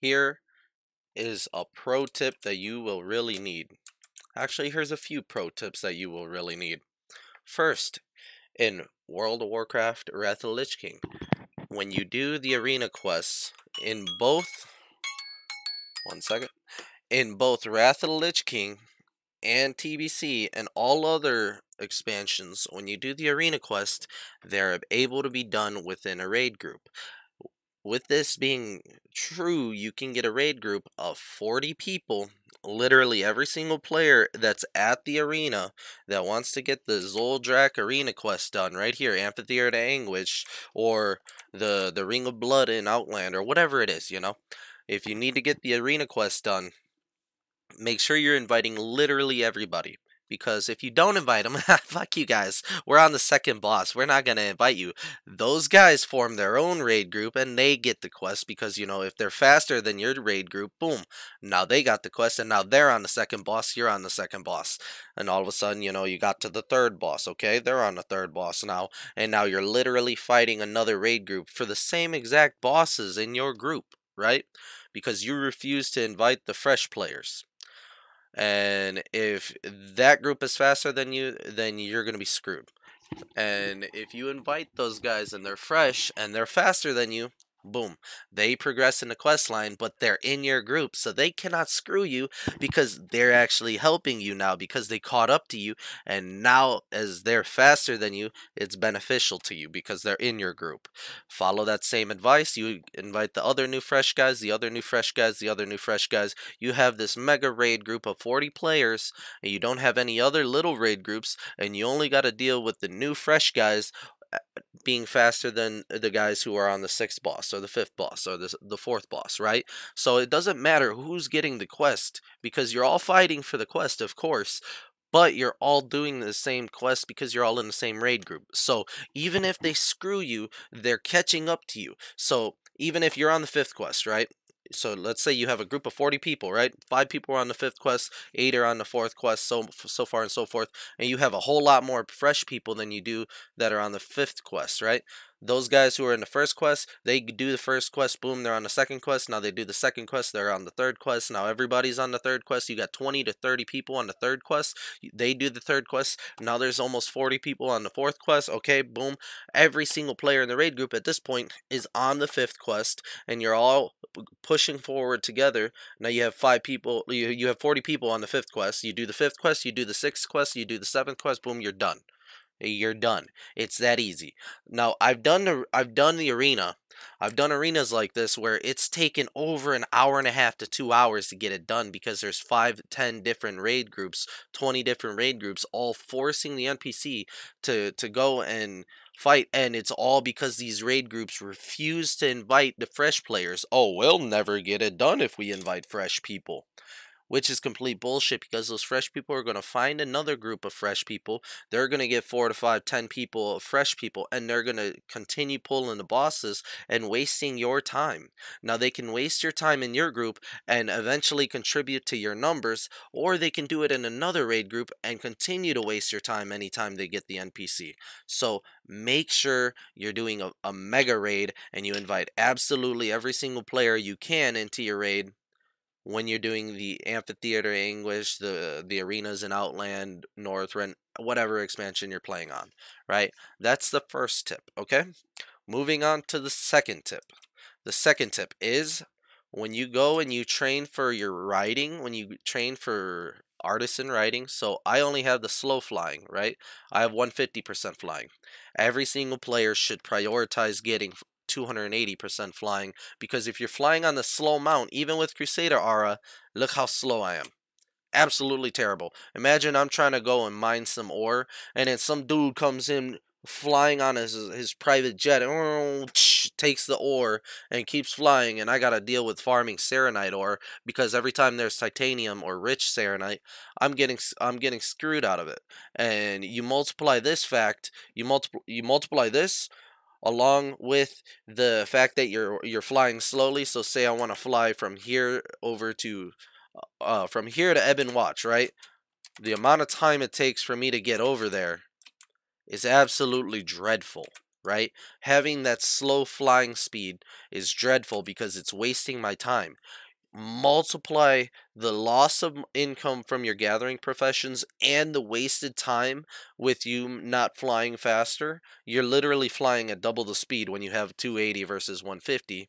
Here is a pro tip that you will really need. Actually, here's a few pro tips that you will really need. First, in World of Warcraft, Wrath of the Lich King, when you do the arena quests in both... In both Wrath of the Lich King and TBC and all other expansions, when you do the arena quest, they're able to be done within a raid group. With this being true, you can get a raid group of 40 people, literally every single player that's at the arena that wants to get the Zoldrak arena quest done right here, Amphitheater of Anguish, or the Ring of Blood in Outland, or whatever it is, you know. If you need to get the arena quest done, make sure you're inviting literally everybody. Because if you don't invite them, fuck you guys, we're on the second boss, we're not going to invite you. Those guys form their own raid group and they get the quest because, you know, if they're faster than your raid group, boom, now they got the quest and now they're on the second boss, you're on the second boss. And all of a sudden, you know, you got to the third boss, okay? They're on the third boss now. And now you're literally fighting another raid group for the same exact bosses in your group, right? Because you refuse to invite the fresh players. And if that group is faster than you, then you're going to be screwed. And if you invite those guys and they're fresh and they're faster than you, boom, they progress in the quest line, but they're in your group, so they cannot screw you because they're actually helping you now because they caught up to you. And now as they're faster than you, it's beneficial to you because they're in your group. Follow that same advice. You invite the other new fresh guys, the other new fresh guys, the other new fresh guys. You have this mega raid group of 40 players and you don't have any other little raid groups, and you only got to deal with the new fresh guys being faster than the guys who are on the sixth boss or the fifth boss or the fourth boss, right? So it doesn't matter who's getting the quest because you're all fighting for the quest, of course, but you're all doing the same quest because you're all in the same raid group. So even if they screw you, they're catching up to you. So even if you're on the fifth quest, right? So let's say you have a group of 40 people, right? 5 people are on the 5th quest, 8 are on the 4th quest, so far and so forth. And you have a whole lot more fresh people than you do that are on the 5th quest, right? Those guys who are in the 1st quest, they do the 1st quest, boom, they're on the 2nd quest. Now they do the 2nd quest, they're on the 3rd quest. Now everybody's on the 3rd quest. You got 20 to 30 people on the 3rd quest. They do the 3rd quest. Now there's almost 40 people on the 4th quest. Okay, boom. Every single player in the raid group at this point is on the 5th quest, and you're all pushing forward together. Now you have 5 people, you have 40 people on the 5th quest. You do the 5th quest, you do the 6th quest, you do the 7th quest, boom, you're done. You're done. It's that easy. Now I've done the arena. I've done arenas like this where it's taken over an hour and a half to 2 hours to get it done because there's 5, 10 different raid groups, 20 different raid groups, all forcing the NPC to go and fight, and it's all because these raid groups refuse to invite the fresh players. Oh, we'll never get it done if we invite fresh people, which is complete bullshit because those fresh people are going to find another group of fresh people. They're going to get 4 to 5, 10 people of fresh people, and they're going to continue pulling the bosses and wasting your time. Now they can waste your time in your group and eventually contribute to your numbers, or they can do it in another raid group and continue to waste your time anytime they get the NPC. So make sure you're doing a mega raid and you invite absolutely every single player you can into your raid. When you're doing the Amphitheater Anguish, the arenas in Outland, Northrend, whatever expansion you're playing on, right? That's the first tip, okay? Moving on to the second tip. The second tip is when you go and you train for your riding, when you train for artisan riding, so I only have the slow flying, right? I have 150% flying. Every single player should prioritize getting 280% flying, because if you're flying on the slow mount, even with Crusader Aura, look how slow I am. Absolutely terrible. Imagine I'm trying to go and mine some ore, and then some dude comes in flying on his private jet and takes the ore and keeps flying, and I gotta deal with farming Serenite ore because every time there's titanium or rich Serenite, I'm getting screwed out of it. And you multiply this fact, you multiply this along with the fact that you're flying slowly. So say I want to fly from here over to from here to Ebon Watch, right? The amount of time it takes for me to get over there is absolutely dreadful, right? Having that slow flying speed is dreadful because it's wasting my time. Multiply the loss of income from your gathering professions and the wasted time with you not flying faster. You're literally flying at double the speed when you have 280 versus 150.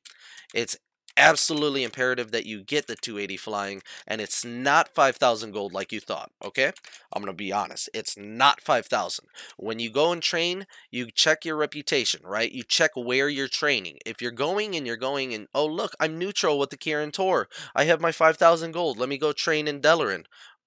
It's absolutely imperative that you get the 280 flying, and it's not 5,000 gold like you thought, okay? I'm gonna be honest, it's not 5,000. When you go and train, you check your reputation, right? You check where you're training. If you're going and oh look, I'm neutral with the Kirin Tor. I have my 5,000 gold, let me go train in Deloran.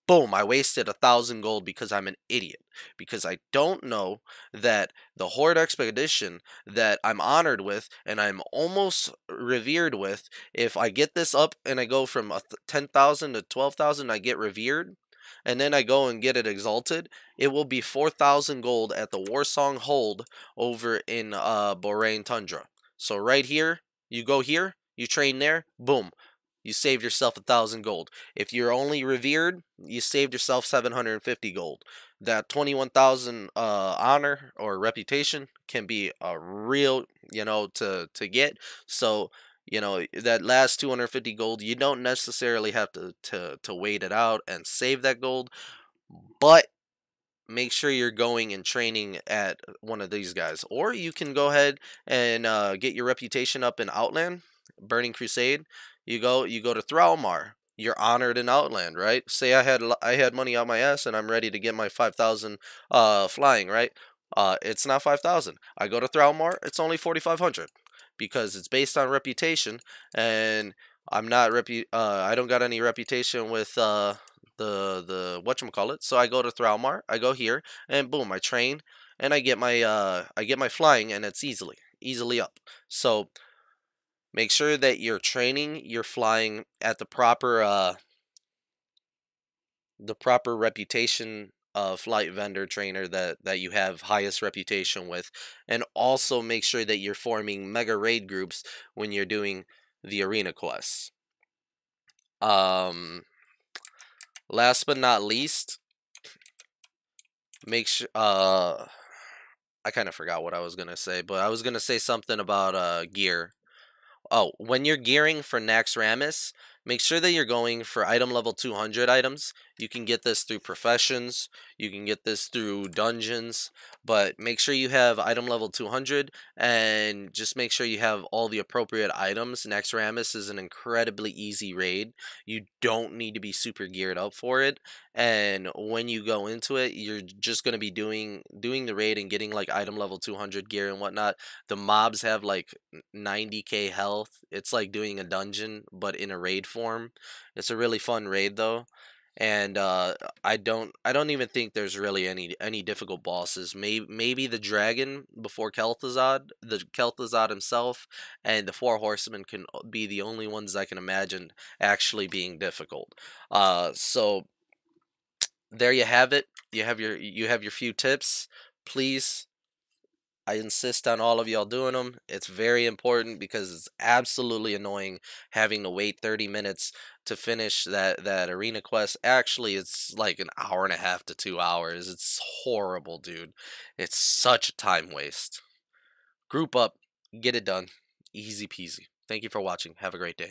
Boom, I wasted 1,000 gold because I'm an idiot. Because I don't know that the Horde Expedition that I'm honored with and I'm almost revered with, if I get this up and I go from 10,000 to 12,000, I get revered, and then I go and get it exalted, it will be 4,000 gold at the Warsong Hold over in Borean Tundra. So right here, you go here, you train there, boom. You saved yourself 1,000 gold. If you're only revered, you saved yourself 750 gold. That 21,000 honor or reputation can be a real, you know, to get. So, you know, that last 250 gold, you don't necessarily have to wait it out and save that gold. But make sure you're going and training at one of these guys. Or you can go ahead and get your reputation up in Outland, Burning Crusade. You go to Thrallmar. You're honored in Outland, right? Say I had money on my ass and I'm ready to get my 5,000 flying, right? It's not 5,000. I go to Thrallmar. It's only 4,500 because it's based on reputation, and I'm not I don't got any reputation with the whatchamacallit. So I go to Thrallmar. I go here and boom, I train and I get my flying, and it's easily up. So make sure that you're training, you're flying at the proper reputation flight vendor trainer that you have highest reputation with, and also make sure that you're forming mega raid groups when you're doing the arena quests. Last but not least, make sure. I kind of forgot what I was gonna say, but I was gonna say something about gear. Oh, when you're gearing for Naxxramas, make sure that you're going for item level 200 items. You can get this through professions. You can get this through dungeons. But make sure you have item level 200. And just make sure you have all the appropriate items. Naxxramas is an incredibly easy raid. You don't need to be super geared up for it. And when you go into it, you're just going to be doing the raid and getting like item level 200 gear and whatnot. The mobs have like 90k health. It's like doing a dungeon, but in a raid form. It's a really fun raid though. And I don't even think there's really any difficult bosses. Maybe the dragon before Kel'Thuzad, the Kel'Thuzad himself, and the Four Horsemen can be the only ones I can imagine actually being difficult. So there you have it. You have your few tips. Please, I insist on all of y'all doing them. It's very important because it's absolutely annoying having to wait 30 minutes to finish that arena quest. Actually, it's like an hour and a half to 2 hours. It's horrible, dude. It's such a time waste. Group up, get it done. Easy peasy. Thank you for watching. Have a great day.